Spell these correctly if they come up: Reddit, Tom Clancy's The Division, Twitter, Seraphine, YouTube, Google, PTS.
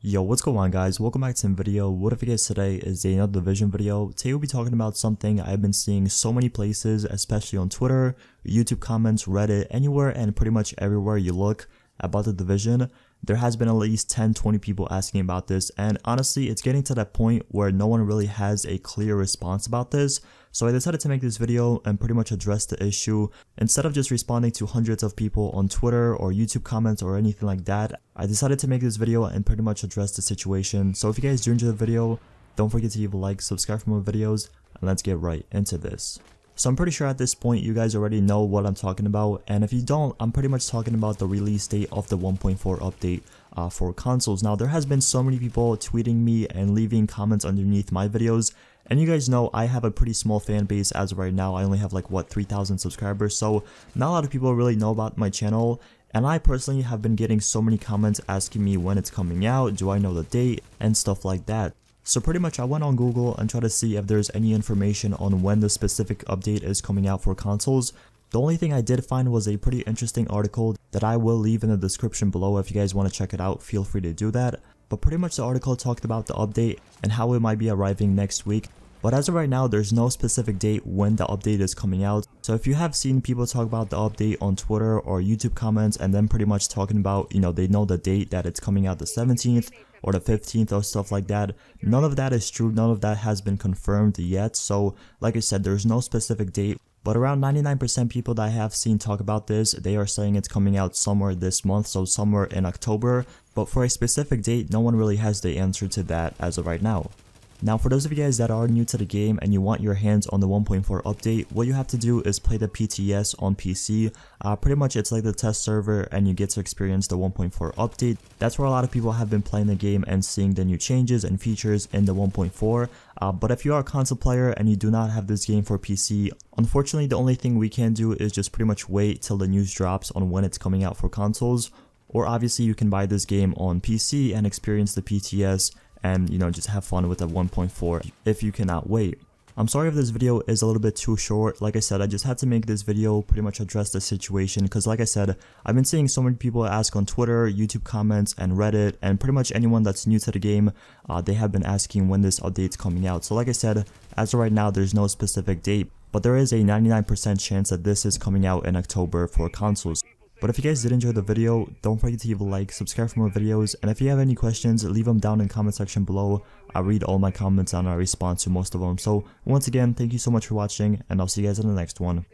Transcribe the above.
Yo, what's going on guys, welcome back to the video. What if you guys, today is another Division video. Today we'll be talking about something I've been seeing so many places, especially on Twitter, YouTube comments, Reddit, anywhere and pretty much everywhere you look about the Division. There has been at least 10-20 people asking about this, and honestly it's getting to that point where no one really has a clear response about this. So I decided to make this video and pretty much address the issue. Instead of just responding to hundreds of people on Twitter or YouTube comments or anything like that, I decided to make this video and pretty much address the situation. So if you guys do enjoy the video, don't forget to leave a like, subscribe for more videos, and let's get right into this. So I'm pretty sure at this point you guys already know what I'm talking about, and if you don't, I'm pretty much talking about the release date of the 1.4 update for consoles. Now there has been so many people tweeting me and leaving comments underneath my videos, and you guys know I have a pretty small fan base as of right now. I only have like what 3,000 subscribers, so not a lot of people really know about my channel. And I personally have been getting so many comments asking me when it's coming out, do I know the date, and stuff like that. So pretty much I went on Google and tried to see if there's any information on when the specific update is coming out for consoles. The only thing I did find was a pretty interesting article that I will leave in the description below. If you guys want to check it out, feel free to do that. But pretty much the article talked about the update and how it might be arriving next week. But as of right now, there's no specific date when the update is coming out. So if you have seen people talk about the update on Twitter or YouTube comments and then pretty much talking about, you know, they know the date that it's coming out the 17th. Or the 15th or stuff like that, none of that is true, none of that has been confirmed yet. So like I said, there's no specific date, but around 99% people that I have seen talk about this, they are saying it's coming out somewhere this month, so somewhere in October, but for a specific date, no one really has the answer to that as of right now. Now for those of you guys that are new to the game and you want your hands on the 1.4 update, what you have to do is play the PTS on PC. Pretty much it's like the test server and you get to experience the 1.4 update. That's where a lot of people have been playing the game and seeing the new changes and features in the 1.4. But if you are a console player and you do not have this game for PC, unfortunately the only thing we can do is just pretty much wait till the news drops on when it's coming out for consoles. Or obviously you can buy this game on PC and experience the PTS and, you know, just have fun with the 1.4 if you cannot wait. I'm sorry if this video is a little bit too short. Like I said, I just had to make this video pretty much address the situation because like I said, I've been seeing so many people ask on Twitter, YouTube comments, and Reddit, and pretty much anyone that's new to the game, they have been asking when this update's coming out. So like I said, as of right now, there's no specific date, but there is a 99% chance that this is coming out in October for consoles. But if you guys did enjoy the video, don't forget to leave a like, subscribe for more videos, and if you have any questions, leave them down in the comment section below. I read all my comments and I respond to most of them. So once again, thank you so much for watching, and I'll see you guys in the next one.